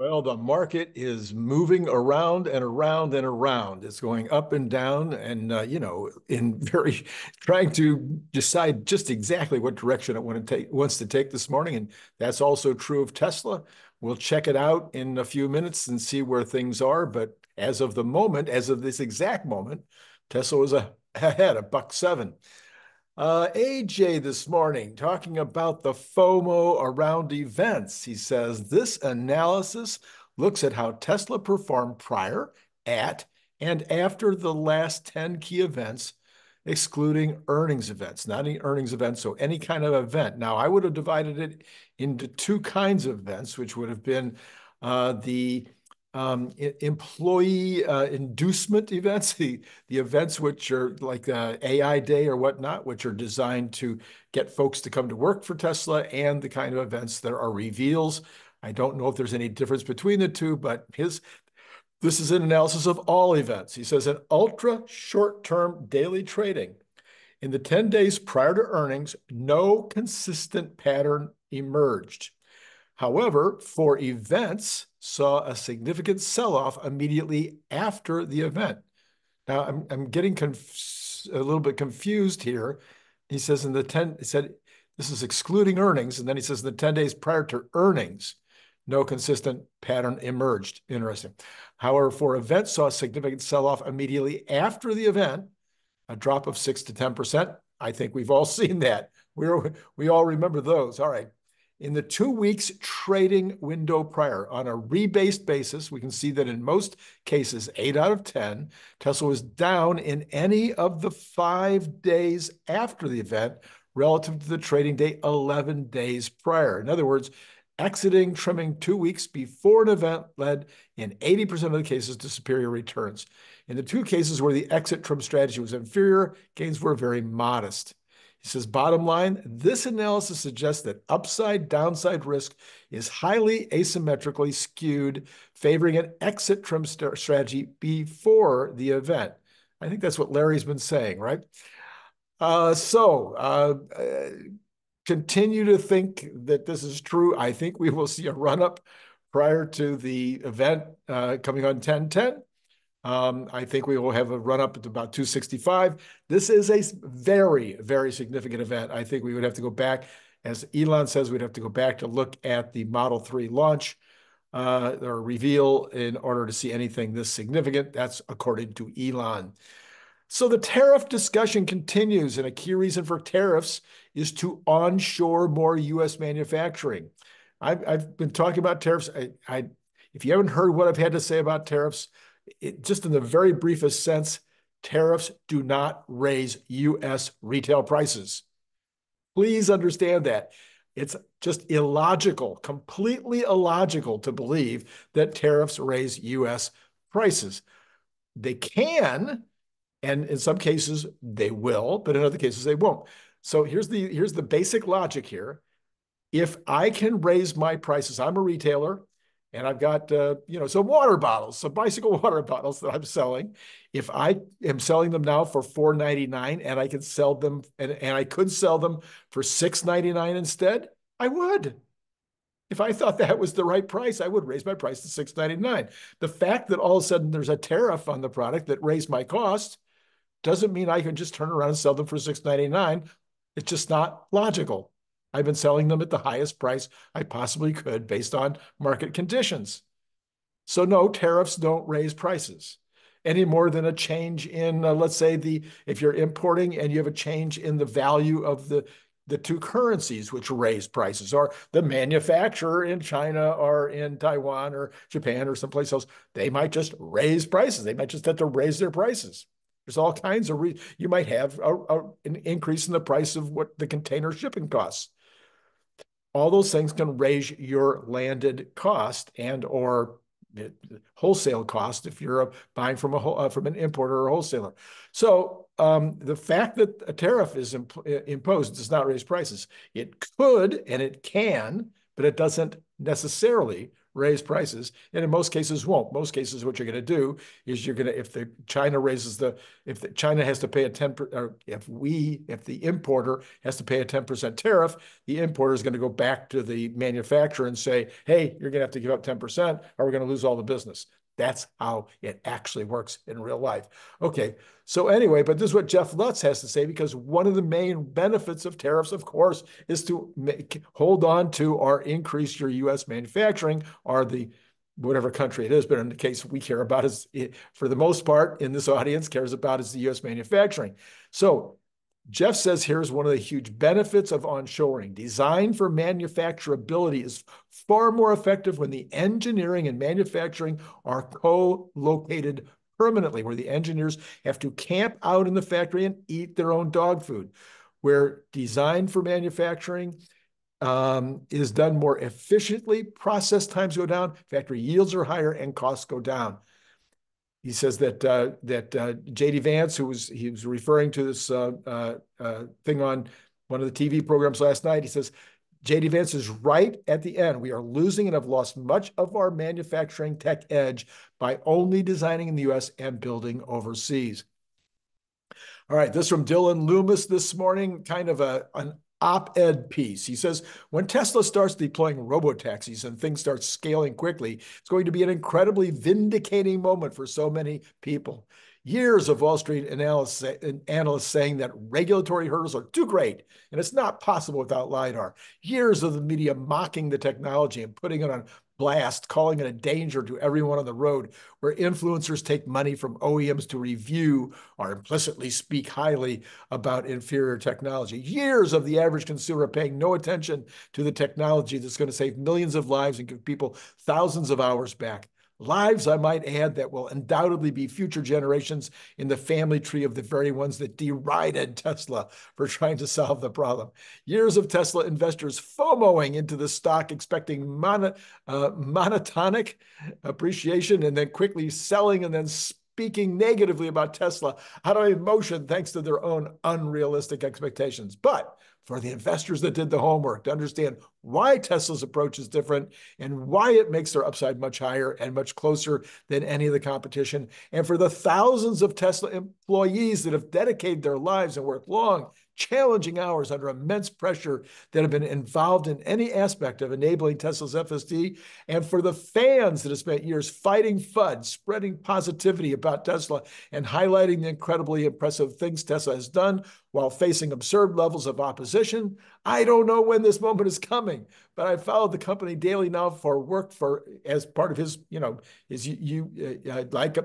Well, the market is moving around and around and around. It's going up and down and, trying to decide just exactly what direction it wants to take this morning. And that's also true of Tesla. We'll check it out in a few minutes and see where things are. But as of the moment, as of this exact moment, Tesla was ahead, $1.07. AJ this morning talking about the FOMO around events. He says, this analysis looks at how Tesla performed prior, at, and after the last 10 key events, excluding earnings events. Not any earnings events, so any kind of event. Now, I would have divided it into two kinds of events, which would have been employee inducement events, the events which are like AI day or whatnot, which are designed to get folks to come to work for Tesla, and the kind of events that are reveals. I don't know if there's any difference between the two, but this is an analysis of all events. He says, an ultra short-term daily trading. In the 10 days prior to earnings, no consistent pattern emerged. However, for events, saw a significant sell-off immediately after the event. Now, I'm getting a little bit confused here. He says this is excluding earnings, and then he says in the 10 days prior to earnings, no consistent pattern emerged. Interesting. However, for events, saw a significant sell-off immediately after the event, a drop of 6 to 10%. I think we've all seen that. We all remember those. All right. In the 2 weeks trading window prior, on a rebased basis, we can see that in most cases, 8 out of 10, Tesla was down in any of the 5 days after the event relative to the trading day 11 days prior. In other words, exiting, trimming 2 weeks before an event led in 80% of the cases to superior returns. In the 2 cases where the exit trim strategy was inferior, gains were very modest. He says, bottom line, this analysis suggests that upside-downside risk is highly asymmetrically skewed, favoring an exit trim strategy before the event. I think that's what Larry's been saying, right? Continue to think that this is true. I think we will see a run-up prior to the event coming on 10/10. I think we will have a run-up at about 265. This is a very, very significant event. I think we would have to go back, as Elon says, we'd have to go back to look at the Model 3 launch or reveal in order to see anything this significant. That's according to Elon. So the tariff discussion continues, and a key reason for tariffs is to onshore more U.S. manufacturing. I've been talking about tariffs. If you haven't heard what I've had to say about tariffs, just in the very briefest sense, tariffs do not raise U.S. retail prices. Please understand that. It's just illogical, completely illogical to believe that tariffs raise U.S. prices. They can, and in some cases they will, but in other cases they won't. So here's the basic logic here. If I can raise my prices, I'm a retailer, and I've got, some water bottles, some bicycle water bottles that I'm selling. If I am selling them now for $4.99 and I can sell them, and I could sell them for $6.99 instead, I would. If I thought that was the right price, I would raise my price to $6.99. The fact that all of a sudden there's a tariff on the product that raised my cost doesn't mean I can just turn around and sell them for $6.99. It's just not logical. I've been selling them at the highest price I possibly could based on market conditions. So no, tariffs don't raise prices any more than a change in, let's say, if you're importing and you have a change in the value of the two currencies, which raise prices, or the manufacturer in China or in Taiwan or Japan or someplace else, they might just raise prices. They might just have to raise their prices. There's all kinds of reasons. You might have an increase in the price of what the container shipping costs. All those things can raise your landed cost and or wholesale cost if you're buying from an importer or wholesaler. So the fact that a tariff is imposed does not raise prices. It could and it can, but it doesn't necessarily raise prices, and in most cases won't. Most cases, what you're going to do is you're going to, if the China raises the, if the, China has to pay a 10%, or if the importer has to pay a 10% tariff, the importer is going to go back to the manufacturer and say, hey, you're going to have to give up 10%, or we're going to lose all the business. That's how it actually works in real life. Okay, so anyway, but this is what Jeff Lutz has to say, because one of the main benefits of tariffs, of course, is to make, hold on to or increase your U.S. manufacturing or the whatever country it is. But in the case we care about is, for the most part in this audience cares about is the U.S. manufacturing. So Jeff says here's one of the huge benefits of onshoring. Design for manufacturability is far more effective when the engineering and manufacturing are co-located permanently, where the engineers have to camp out in the factory and eat their own dog food, where design for manufacturing is done more efficiently, process times go down, factory yields are higher, and costs go down. He says that J.D. Vance, who was referring to this thing on one of the TV programs last night, he says, J.D. Vance is right at the end. We are losing and have lost much of our manufacturing tech edge by only designing in the U.S. and building overseas. All right, this from Dillon Loomis this morning, kind of an op-ed piece. He says, when Tesla starts deploying robotaxis and things start scaling quickly, it's going to be an incredibly vindicating moment for so many people. Years of Wall Street analysts saying that regulatory hurdles are too great and it's not possible without LiDAR. Years of the media mocking the technology and putting it on blast, calling it a danger to everyone on the road, where influencers take money from OEMs to review or implicitly speak highly about inferior technology. Years of the average consumer paying no attention to the technology that's going to save millions of lives and give people thousands of hours back. Lives, I might add, that will undoubtedly be future generations in the family tree of the very ones that derided Tesla for trying to solve the problem. Years of Tesla investors FOMOing into the stock, expecting monotonic appreciation, and then quickly selling and then speaking negatively about Tesla out of emotion thanks to their own unrealistic expectations. But for the investors that did the homework to understand why Tesla's approach is different and why it makes their upside much higher and much closer than any of the competition, and for the thousands of Tesla employees that have dedicated their lives and worked long, challenging hours under immense pressure that have been involved in any aspect of enabling Tesla's FSD, and for the fans that have spent years fighting FUD, spreading positivity about Tesla, and highlighting the incredibly impressive things Tesla has done while facing absurd levels of opposition. I don't know when this moment is coming, but I followed the company daily now as part of his,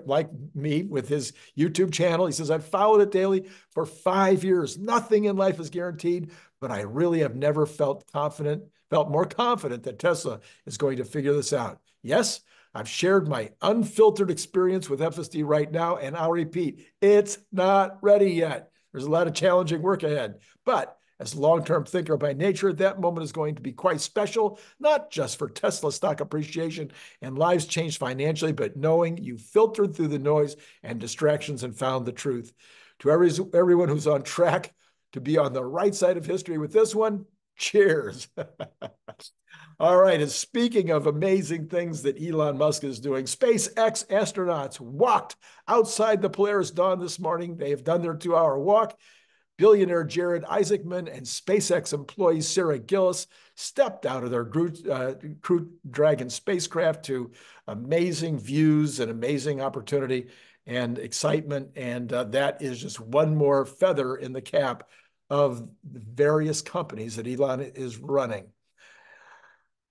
like me with his YouTube channel. He says, I've followed it daily for 5 years. Nothing in life is guaranteed, but I really have never felt more confident that Tesla is going to figure this out. Yes, I've shared my unfiltered experience with FSD right now, and I'll repeat, it's not ready yet. There's a lot of challenging work ahead, but as a long-term thinker by nature, that moment is going to be quite special, not just for Tesla stock appreciation and lives changed financially, but knowing you filtered through the noise and distractions and found the truth. To everyone who's on track to be on the right side of history with this one, cheers. All right, and speaking of amazing things that Elon Musk is doing, SpaceX astronauts walked outside the Polaris Dawn this morning. They have done their 2-hour walk. Billionaire Jared Isaacman and SpaceX employee Sarah Gillis stepped out of their Crew Dragon spacecraft to amazing views and amazing opportunity and excitement. And that is just one more feather in the cap of the various companies that Elon is running.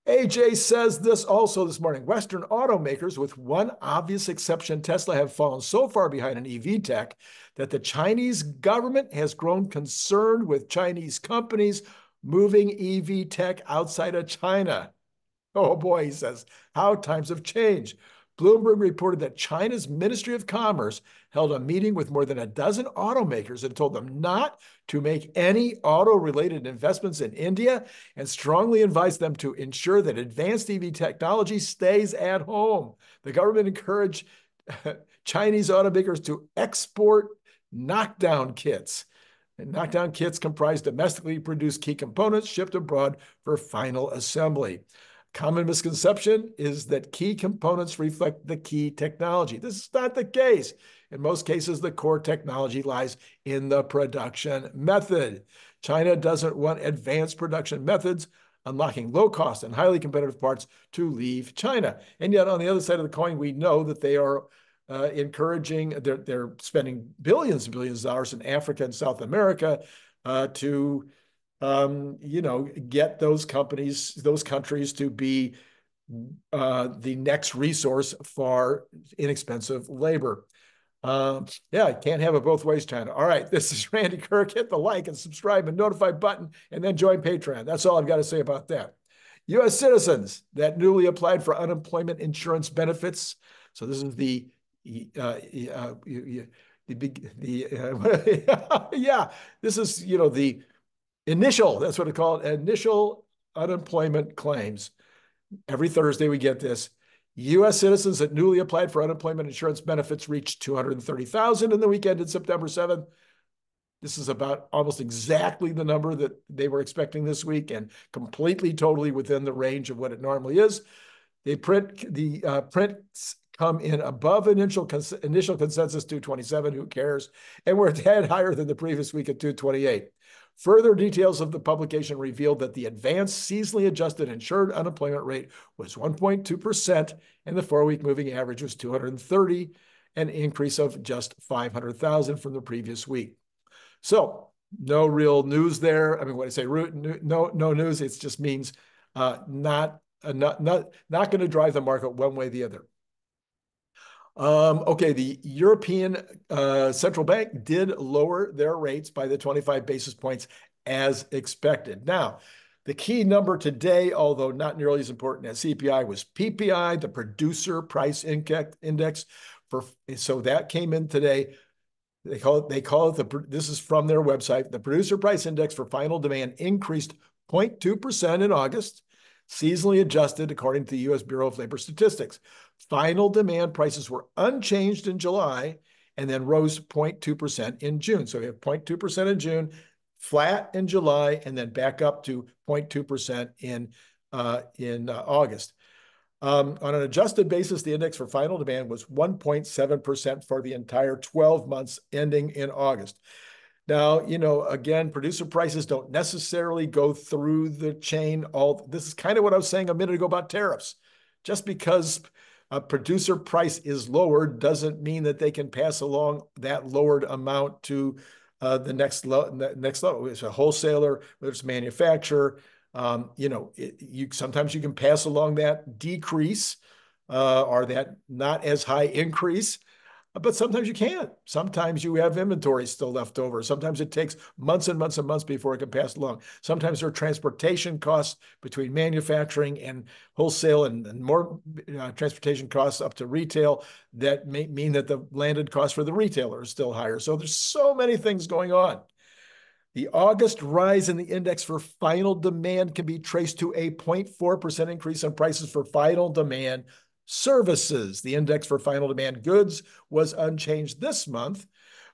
AJ says this also this morning. Western automakers, with one obvious exception, Tesla, have fallen so far behind in EV tech that the Chinese government has grown concerned with Chinese companies moving EV tech outside of China. Oh boy, he says, how times have changed. Bloomberg reported that China's Ministry of Commerce held a meeting with more than a dozen automakers and told them not to make any auto-related investments in India and strongly advised them to ensure that advanced EV technology stays at home. The government encouraged Chinese automakers to export knockdown kits. And knockdown kits comprise domestically produced key components shipped abroad for final assembly. Common misconception is that key components reflect the key technology. This is not the case. In most cases, the core technology lies in the production method. China doesn't want advanced production methods, unlocking low-cost and highly competitive parts to leave China. And yet, on the other side of the coin, we know that they are encouraging, they're spending billions and billions of dollars in Africa and South America to get those companies, those countries to be the next resource for inexpensive labor. Yeah, can't have it both ways, China. All right, this is Randy Kirk. Hit the like and subscribe and notify button, and then join Patreon. That's all I've got to say about that. U.S. citizens that newly applied for unemployment insurance benefits. So this is the initial, that's what it's called, initial unemployment claims. Every Thursday we get this. U.S. citizens that newly applied for unemployment insurance benefits reached 230,000 in the weekend in September 7th. This is about almost exactly the number that they were expecting this week and completely, totally within the range of what it normally is. They prints come in above initial consensus 227, who cares? And we're a tad higher than the previous week at 228. Further details of the publication revealed that the advanced seasonally adjusted insured unemployment rate was 1.2%, and the four-week moving average was 230, an increase of just 500,000 from the previous week. So no real news there. I mean, when I say no news, it just means not going to drive the market one way or the other. Okay, the European Central Bank did lower their rates by the 25 basis points as expected. Now, the key number today, although not nearly as important as CPI, was PPI, the Producer Price Index. So that came in today. They call it this is from their website, the Producer Price Index for final demand increased 0.2% in August, seasonally adjusted according to the U.S. Bureau of Labor Statistics. Final demand prices were unchanged in July and then rose 0.2% in June. So we have 0.2% in June, flat in July, and then back up to 0.2% in August. On an adjusted basis, the index for final demand was 1.7% for the entire 12 months ending in August. Now, again, producer prices don't necessarily go through the chain. This is kind of what I was saying a minute ago about tariffs. Just because a producer price is lowered doesn't mean that they can pass along that lowered amount to the next level. Whether it's a wholesaler, whether it's a manufacturer, sometimes you can pass along that decrease or that not as high increase. But sometimes you can't. Sometimes you have inventory still left over. Sometimes it takes months and months and months before it can pass along. Sometimes there are transportation costs between manufacturing and wholesale and more transportation costs up to retail that may mean that the landed cost for the retailer is still higher. So there's so many things going on. The August rise in the index for final demand can be traced to a 0.4% increase in prices for final demand services. The index for final demand goods was unchanged this month,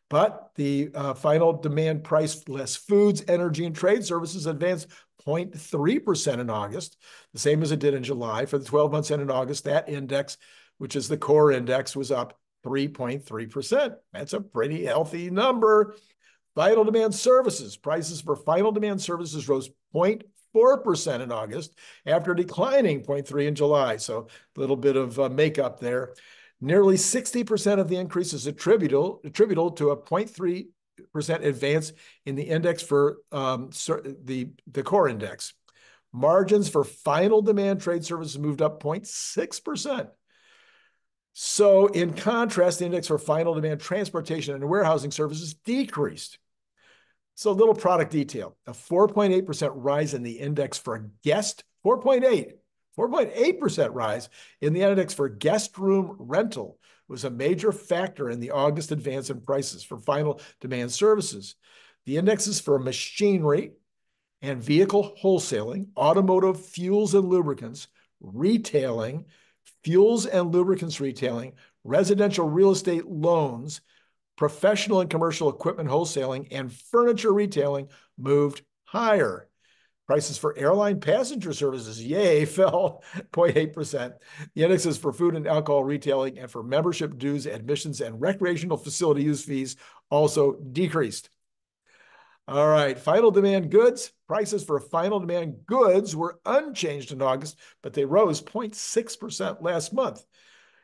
but the final demand price less foods, energy, and trade services advanced 0.3% in August, the same as it did in July. For the 12 months ended in August, that index, which is the core index, was up 3.3%. That's a pretty healthy number. Final demand services, prices for final demand services rose 0.4% in August after declining 0.3% in July. So a little bit of makeup there. Nearly 60% of the increase is attributable to a 0.3% advance in the index for the core index. Margins for final demand trade services moved up 0.6%. So in contrast, the index for final demand transportation and warehousing services decreased. So a little product detail, a 4.8% rise in the index for guest, 4.8% rise in the index for guest room rental was a major factor in the August advance in prices for final demand services. The indexes for machinery and vehicle wholesaling, automotive fuels and lubricants, retailing, fuels and lubricants retailing, residential real estate loans, professional and commercial equipment wholesaling, and furniture retailing moved higher. Prices for airline passenger services, yay, fell 0.8%. The indexes for food and alcohol retailing and for membership dues, admissions, and recreational facility use fees also decreased. All right, final demand goods. Prices for final demand goods were unchanged in August, but they rose 0.6% last month.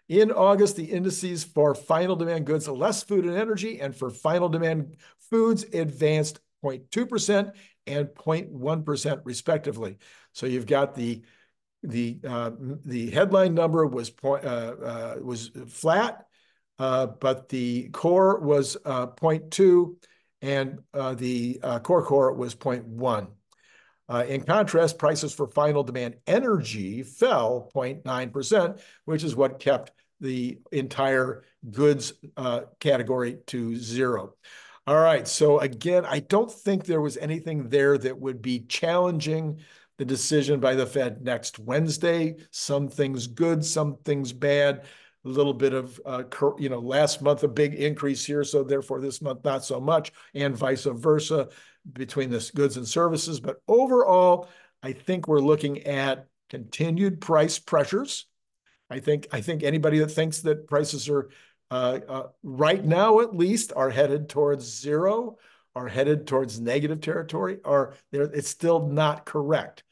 In August, the indices for final demand goods, less food and energy, and for final demand foods advanced 0.2% and 0.1% respectively. So you've got the headline number was flat, but the core was 0.2, and the core was 0.1. In contrast, prices for final demand energy fell 0.9%, which is what kept the entire goods category to zero. All right, so again, I don't think there was anything there that would be challenging the decision by the Fed next Wednesday. Some things good, some things bad. A little bit of, last month a big increase here, so therefore this month not so much, and vice versa between this goods and services. But overall, I think we're looking at continued price pressures. I think anybody that thinks that prices are right now, at least, are headed towards zero, are headed towards negative territory, or it's still not correct.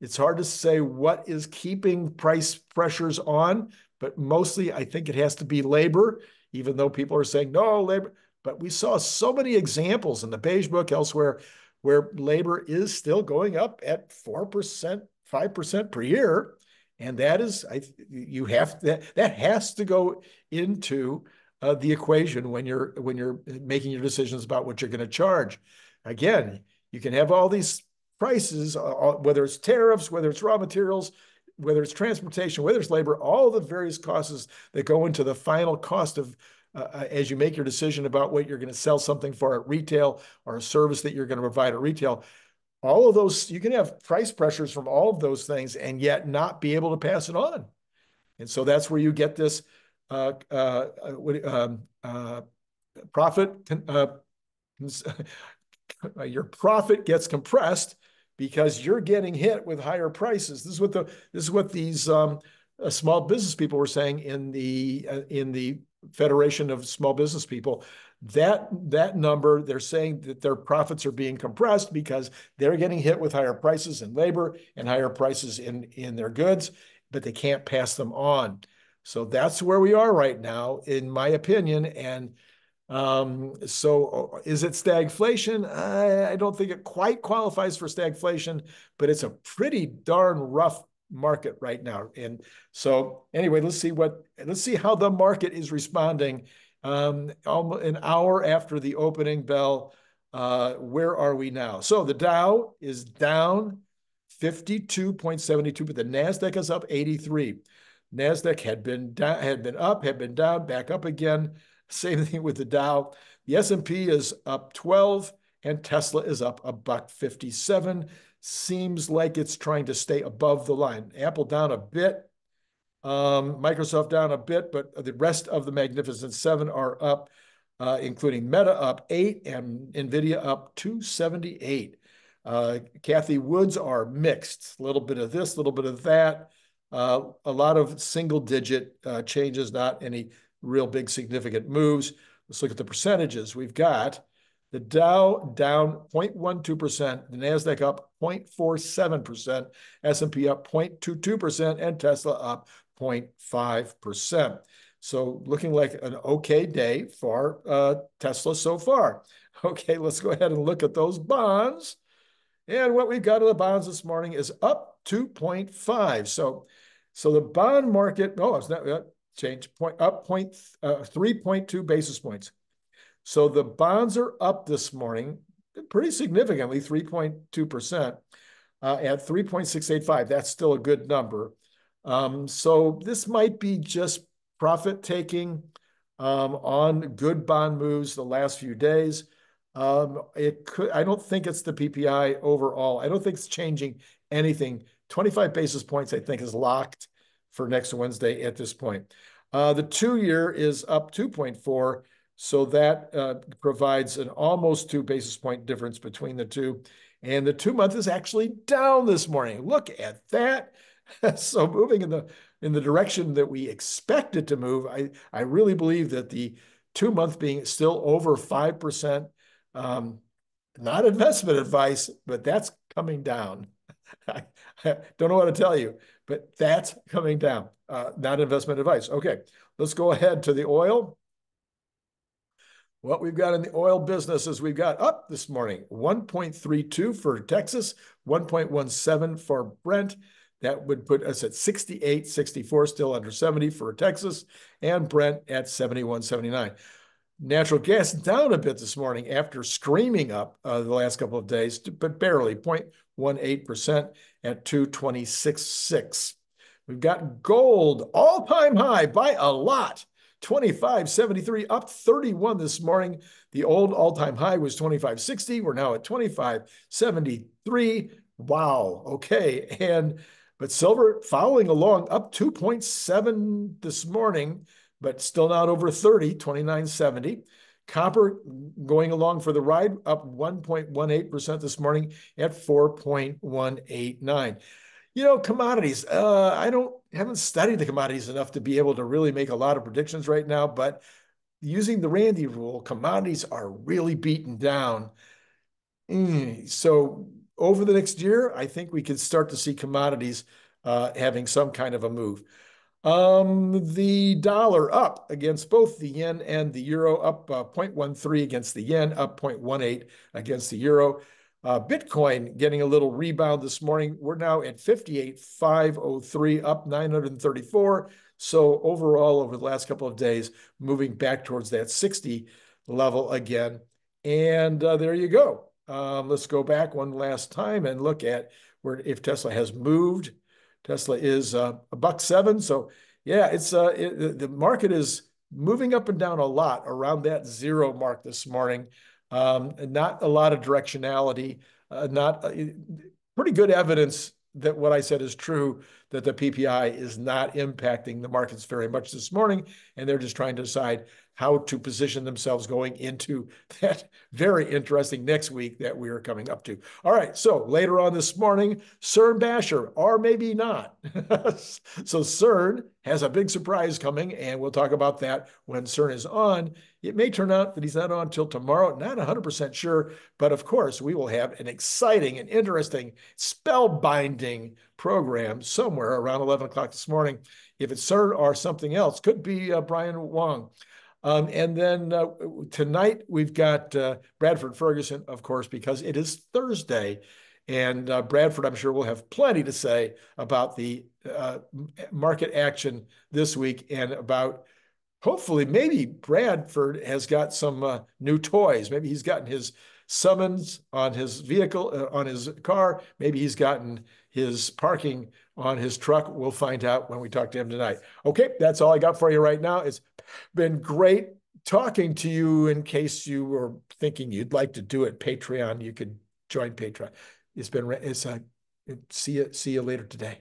It's hard to say what is keeping price pressures on, but mostly I think it has to be labor, even though people are saying, no, labor. But we saw so many examples in the Beige Book elsewhere where labor is still going up at 4%, 5% per year. And that is, that has to go into the equation when you're making your decisions about what you're going to charge. Again, you can have all these prices, whether it's tariffs, whether it's raw materials, whether it's transportation, whether it's labor, all the various costs that go into the final cost of as you make your decision about what you're going to sell something for at retail or a service that you're going to provide at retail. All of those, you can have price pressures from all of those things and yet not be able to pass it on. And so that's where you get this your profit gets compressed because you're getting hit with higher prices. This is what these small business people were saying in the Federation of Small Business People. That number, they're saying that their profits are being compressed because they're getting hit with higher prices in labor and higher prices in their goods, but they can't pass them on. So that's where we are right now, in my opinion. And so is it stagflation? I don't think it quite qualifies for stagflation, but it's a pretty darn rough market right now. And so anyway, let's see how the market is responding. An hour after the opening bell, where are we now? So the Dow is down 52.72, but the NASDAQ is up 83. NASDAQ had been up, had been down, back up again. Same thing with the Dow. The S&P is up 12, and Tesla is up $1.57. Seems like it's trying to stay above the line. Apple down a bit. Microsoft down a bit, but the rest of the Magnificent Seven are up, including Meta up 8 and Nvidia up 278. Cathie Woods are mixed, a little bit of this, a little bit of that, a lot of single-digit changes, not any real big significant moves. Let's look at the percentages. We've got the Dow down 0.12%, the NASDAQ up 0.47%, S&P up 0.22%, and Tesla up 0.5%. So looking like an okay day for Tesla so far. Okay, let's go ahead and look at those bonds. And what we've got in the bonds this morning is up 2.5. So the bond market, oh, it's not changed, up 3.2 basis points. So the bonds are up this morning pretty significantly, 3.2% at 3.685. That's still a good number. So this might be just profit taking on good bond moves the last few days. It could. I don't think it's the PPI overall. I don't think it's changing anything. 25 basis points, I think, is locked for next Wednesday at this point. The two-year is up 2.4. So that provides an almost 2 basis point difference between the two. And the 2-month is actually down this morning. Look at that. So moving in the direction that we expect it to move. I really believe that the 2-month being still over 5%, not investment advice, but that's coming down. I don't know what to tell you, but that's coming down. Not investment advice. Okay, let's go ahead to the oil. What we've got in the oil business is we've got up this morning, 1.32 for Texas, 1.17 for Brent. That would put us at 68, 64, still under 70 for Texas, and Brent at 71, 79. Natural gas down a bit this morning after screaming up the last couple of days, but barely 0.18% at 226.6. We've got gold all-time high by a lot, 25.73, up 31 this morning. The old all-time high was 25.60. We're now at 25.73. Wow. Okay. But silver following along up 2.7 this morning, but still not over 30, 29.70. Copper going along for the ride, up 1.18% this morning at 4.189. You know, commodities, I haven't studied the commodities enough to be able to really make a lot of predictions right now, but using the Randy rule, commodities are really beaten down. So over the next year, I think we could start to see commodities having some kind of a move. The dollar up against both the yen and the euro, up 0.13 against the yen, up 0.18 against the euro. Bitcoin getting a little rebound this morning. We're now at 58,503, up 934. So overall, over the last couple of days, moving back towards that 60 level again. And there you go. Let's go back one last time and look at where if Tesla has moved. Tesla is $1.07. So yeah, it's the market is moving up and down a lot around that zero mark this morning. Not a lot of directionality, pretty good evidence that what I said is true, that the PPI is not impacting the markets very much this morning, and they're just trying to decide how to position themselves going into that very interesting next week that we are coming up to. All right, so later on this morning, CERN Basher, or maybe not. So CERN has a big surprise coming, and we'll talk about that when CERN is on. It may turn out that he's not on till tomorrow, not 100% sure, but of course, we will have an exciting and interesting spellbinding program somewhere around 11 o'clock this morning. If it's CERN or something else, could be Brian Wong. And then tonight we've got Bradford Ferguson, of course, because it is Thursday. And Bradford, I'm sure, will have plenty to say about the market action this week and about hopefully maybe Bradford has got some new toys. Maybe he's gotten his summons on his vehicle, on his car. Maybe he's gotten his parking on his truck. We'll find out when we talk to him tonight. Okay, that's all I got for you right now. It's been great talking to you. In case you were thinking you'd like to do it, Patreon, you could join Patreon. It's been, see you later today.